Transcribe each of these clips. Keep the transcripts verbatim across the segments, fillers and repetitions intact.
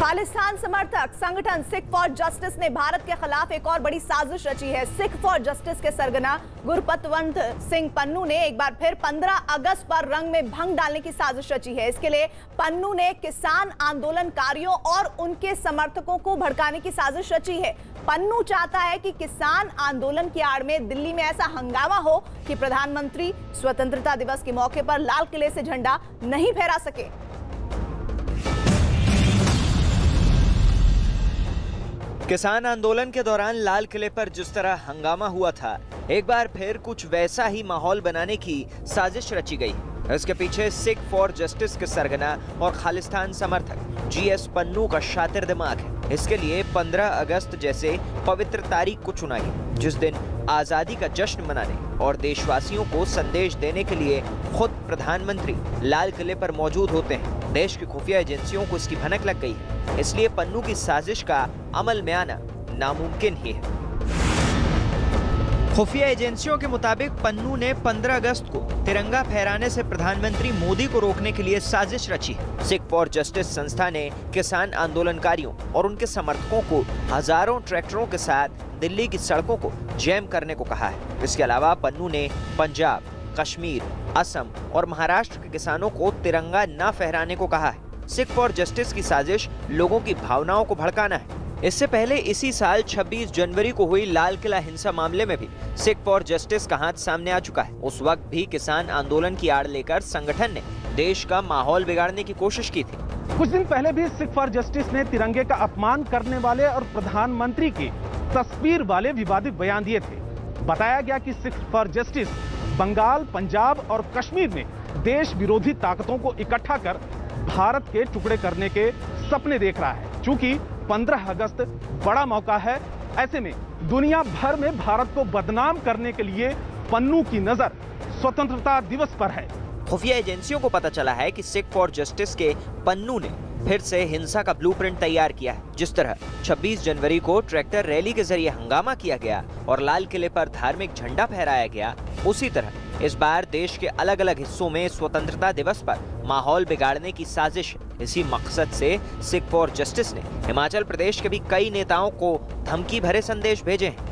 खालिस्तान समर्थक संगठन Sikh for justice ने भारत के खिलाफ एक और बड़ी साजिश रची है। सिख फॉर जस्टिस के सरगना गुरपतवंत सिंह पन्नू ने एक बार फिर पंद्रह अगस्त पर रंग में भंग डालने की साजिश रची है। इसके लिए पन्नू ने किसान आंदोलनकारियों और उनके समर्थकों को भड़काने की साजिश रची है। पन्नू चाहता है कि किसान आंदोलन की आड़ में दिल्ली में ऐसा हंगामा हो कि प्रधानमंत्री स्वतंत्रता दिवस के मौके पर लाल किले से झंडा नहीं फहरा सके। किसान आंदोलन के दौरान लाल किले पर जिस तरह हंगामा हुआ था, एक बार फिर कुछ वैसा ही माहौल बनाने की साजिश रची गई। इसके पीछे सिख फॉर जस्टिस के सरगना और खालिस्तान समर्थक जीएस पन्नू का शातिर दिमाग है। इसके लिए पंद्रह अगस्त जैसे पवित्र तारीख को चुना गया, जिस दिन आजादी का जश्न मनाने और देशवासियों को संदेश देने के लिए खुद प्रधानमंत्री लाल किले पर मौजूद होते हैं। देश की खुफिया एजेंसियों को इसकी भनक लग गई है, इसलिए पन्नू की साजिश का अमल में आना नामुमकिन ही है। खुफिया एजेंसियों के मुताबिक पन्नू ने पंद्रह अगस्त को तिरंगा फहराने से प्रधानमंत्री मोदी को रोकने के लिए साजिश रची है। सिख फॉर जस्टिस संस्था ने किसान आंदोलनकारियों और उनके समर्थकों को हजारों ट्रैक्टरों के साथ दिल्ली की सड़कों को जैम करने को कहा है। इसके अलावा पन्नू ने पंजाब, कश्मीर, असम और महाराष्ट्र के किसानों को तिरंगा न फहराने को कहा है। सिख फॉर जस्टिस की साजिश लोगों की भावनाओं को भड़काना है। इससे पहले इसी साल छब्बीस जनवरी को हुई लाल किला हिंसा मामले में भी सिख फॉर जस्टिस का हाथ सामने आ चुका है। उस वक्त भी किसान आंदोलन की आड़ लेकर संगठन ने देश का माहौल बिगाड़ने की कोशिश की थी। कुछ दिन पहले भी सिख फॉर जस्टिस ने तिरंगे का अपमान करने वाले और प्रधानमंत्री की तस्वीर वाले विवादित बयान दिए थे। बताया गया कि सिख फॉर जस्टिस बंगाल, पंजाब और कश्मीर में देश विरोधी ताकतों को इकट्ठा कर भारत के टुकड़े करने के सपने देख रहा है। चूँकि पंद्रह अगस्त बड़ा मौका है, ऐसे में दुनिया भर में भारत को बदनाम करने के लिए पन्नू की नजर स्वतंत्रता दिवस पर है। खुफिया एजेंसियों को पता चला है कि सिख फॉर जस्टिस के पन्नू ने फिर से हिंसा का ब्लूप्रिंट तैयार किया है। जिस तरह छब्बीस जनवरी को ट्रैक्टर रैली के जरिए हंगामा किया गया और लाल किले पर धार्मिक झंडा फहराया गया, उसी तरह इस बार देश के अलग अलग हिस्सों में स्वतंत्रता दिवस पर माहौल बिगाड़ने की साजिश। इसी मकसद से सिख फॉर जस्टिस ने हिमाचल प्रदेश के भी कई नेताओं को धमकी भरे संदेश भेजे हैं।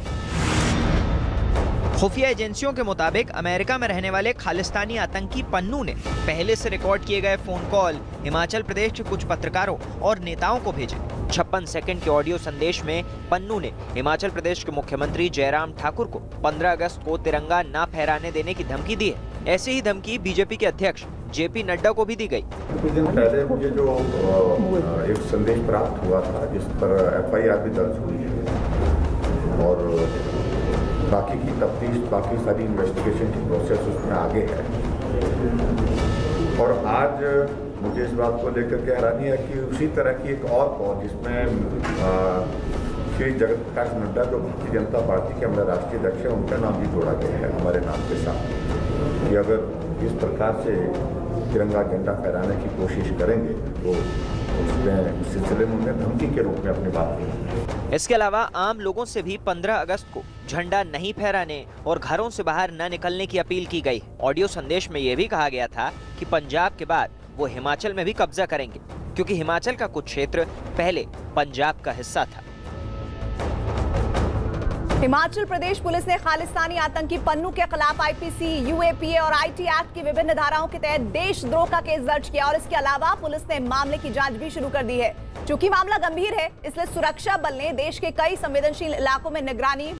खुफिया एजेंसियों के मुताबिक अमेरिका में रहने वाले खालिस्तानी आतंकी पन्नू ने पहले से रिकॉर्ड किए गए फोन कॉल हिमाचल प्रदेश के कुछ पत्रकारों और नेताओं को भेजे। छप्पन सेकंड के ऑडियो संदेश में पन्नू ने हिमाचल प्रदेश के मुख्यमंत्री जयराम ठाकुर को पंद्रह अगस्त को तिरंगा ना फहराने देने की धमकी दी है। ऐसी ही धमकी बीजेपी के अध्यक्ष जेपी नड्डा को भी दी गई। कुछ दिन पहले मुझे जो एक संदेश प्राप्त हुआ था, जिस पर एफ आई आर भी दर्ज हुई है और बाकी की तफ्तीश, बाकी सारी इन्वेस्टिगेशन की प्रोसेस उसमें आगे है। और आज मुझे इस बात को लेकर के हैरानी है कि उसी तरह की एक और कॉल, जिसमें श्री जगत प्रकाश नड्डा जो भारतीय जनता पार्टी के हमारे राष्ट्रीय अध्यक्ष हैं, उनका नाम भी जोड़ा गया है हमारे नाम के साथ, कि अगर इस प्रकार से तिरंगा झंडा फहराने की कोशिश करेंगे तो उसमें उस सिलसिले में उन्हें धमकी के रूप में अपनी बात करेंगे। इसके अलावा आम लोगों से भी पंद्रह अगस्त को झंडा नहीं फहराने और घरों से बाहर न निकलने की अपील की गई। ऑडियो संदेश में यह भी कहा गया था कि पंजाब के बाद वो हिमाचल में भी कब्जा करेंगे, क्योंकि हिमाचल का कुछ क्षेत्र पहले पंजाब का हिस्सा था। हिमाचल प्रदेश पुलिस ने खालिस्तानी आतंकी पन्नू के खिलाफ I P C, U A P A और आई टी एक्ट की विभिन्न धाराओं के तहत देशद्रोह का केस दर्ज किया और इसके अलावा पुलिस ने मामले की जांच भी शुरू कर दी है। चूंकि मामला गंभीर है, इसलिए सुरक्षा बल ने देश के कई संवेदनशील इलाकों में निगरानी